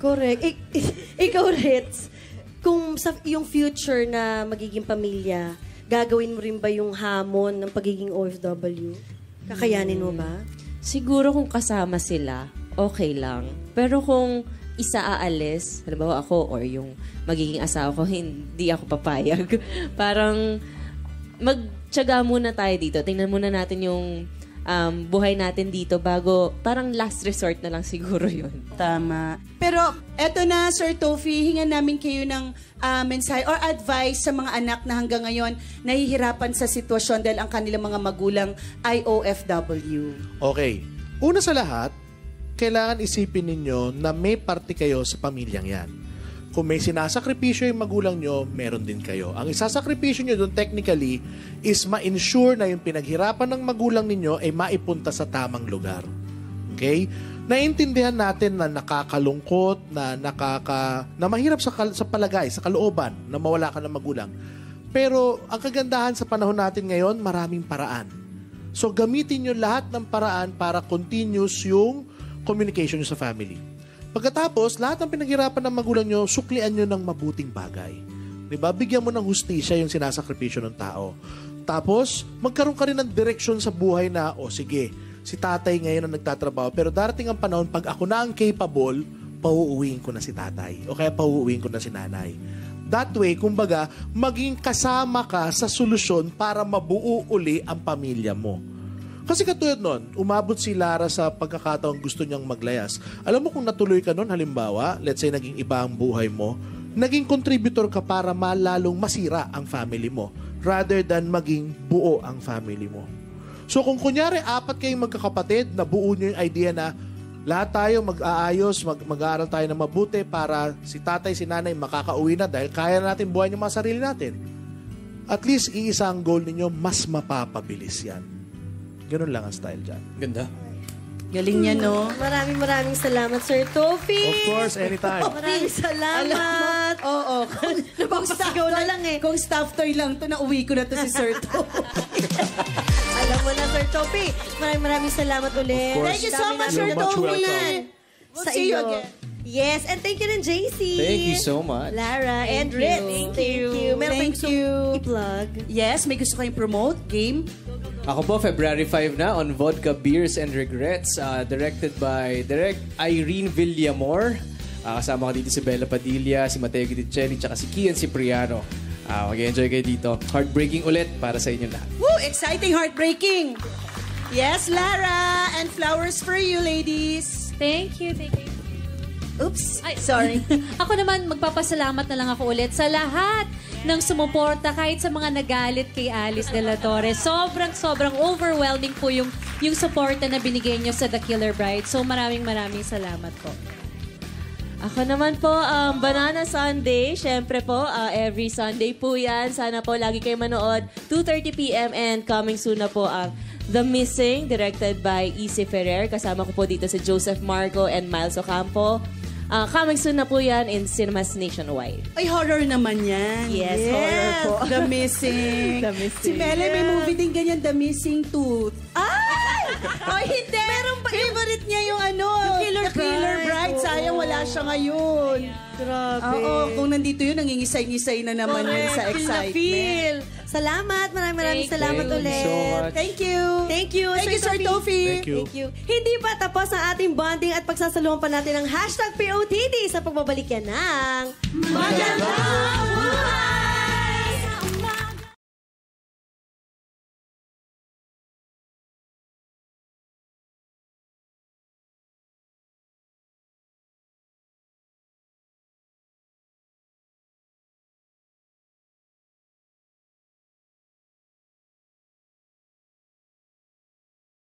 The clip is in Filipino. Correct. Ikaw, Ritz, kung sa yung future na magiging pamilya, gagawin mo rin ba yung hamon ng pagiging OFW? Kakayanin mo ba? Siguro kung kasama sila, okay lang. Pero kung isa aalis, halimbawa ako or yung magiging asawa ko, hindi ako papayag. Parang magtiyaga muna tayo dito. Tingnan muna natin yung buhay natin dito bago, parang last resort na lang siguro yun. Tama. Pero eto na, Sir Tofi, hingan namin kayo ng mensahe or advice sa mga anak na hanggang ngayon nahihirapan sa sitwasyon dahil ang kanilang mga magulang ay OFW. Okay. Una sa lahat, kailangan isipin ninyo na may parte kayo sa pamilyang yan. Kung may sinasakripisyo yung magulang nyo, meron din kayo. Ang isasakripisyo nyo doon technically is ma-ensure na yung pinaghirapan ng magulang ninyo ay maipunta sa tamang lugar. Okay? Naiintindihan natin na nakakalungkot, na mahirap sa palagay, sa kalooban, na mawala ka ng magulang. Pero ang kagandahan sa panahon natin ngayon, maraming paraan. So gamitin nyo lahat ng paraan para continuous yung communication nyo sa family. Pagkatapos, lahat ng pinaghirapan ng magulang nyo, suklian nyo ng mabuting bagay. Diba? Bigyan mo ng hustisya yung sinasakripisyo ng tao. Tapos, magkaroon ka rin ng direksyon sa buhay na, o sige, si tatay ngayon ang nagtatrabaho, pero darating ang panahon, pag ako na ang capable, pauuwiin ko na si tatay. O kaya pauuwiin ko na si nanay. That way, kumbaga, maging kasama ka sa solusyon para mabuo uli ang pamilya mo. Kasi katulad nun, umabot si Lara sa pagkakataong gusto niyang maglayas. Alam mo kung natuloy ka nun, halimbawa, let's say naging iba ang buhay mo, naging contributor ka para malalong masira ang family mo rather than maging buo ang family mo. So kung kunyari, apat kayong magkakapatid, nabuo niyo yung idea na lahat tayo mag-aayos, mag-aaral tayo ng mabuti para si tatay, si nanay makakauwi na dahil kaya na natin buhayin yung mga sarili natin. At least, iisa ang goal ninyo, mas mapapabilis yan. Ganun lang ang style dyan. Ganda. Galing niya, no? Maraming salamat, Sir Tofi. Of course, anytime. Maraming salamat. Oo. Kung staff toy lang eh. Kung staff toy lang to, nauwi ko na to si Sir Tofi. Alam mo na, Sir Tofi. Maraming salamat ulit. Thank you so much, Sir Tofi. We'll see you again. Yes, and thank you rin, JC. Thank you so much. Lara and Red. Thank you. Meron kayong i-plug. Yes, may gusto kayong promote? Game? Ako po, February 5 na on Vodka, Beers, and Regrets, directed by Irene Villamor. Kasama ko dito si Bella Padilla, si Matteo Guidicelli, tsaka si Kian, si Priano. Mag-enjoy kayo dito. Heartbreaking ulit para sa inyo lahat. Woo! Exciting heartbreaking! Yes, Lara! And flowers for you, ladies! Thank you, thank you. Oops, ay, sorry. Ako naman, magpapasalamat na lang ako ulit sa lahat ng sumuporta kahit sa mga nagalit kay Alice dela Torre. Sobrang overwhelming po yung suporta na binigay niyo sa The Killer Bride. So maraming salamat po. Ako naman po, Banana Sunday. Siyempre po, every Sunday po yan. Sana po lagi kayo manood. 2:30 p.m. and coming soon na po ang The Missing, directed by Isi Ferrer. Kasama ko po dito sa Joseph Marco and Miles Ocampo. Coming soon na po yan in cinemas nationwide. Ay, horror naman yan. Yes, horror po. The Missing. The Missing. Si Mela, may movie din ganyan, The Missing Tooth. Ay! Ay, hindi. Merong favorite niya yung ano, The Killer Bride. Sayang wala siya ngayon. Grabe. Oo, kung nandito yun, nangingisay-ngisay na naman yun sa excitement. Salamat. Maraming salamat ulit. Thank you. Thank you. Thank you, Sir Tofi. Thank you. Hindi pa tapos ang ating bonding at pagsasaluhan pa natin ang #POTD sa pagbabalik yan ng Magandang Buhay!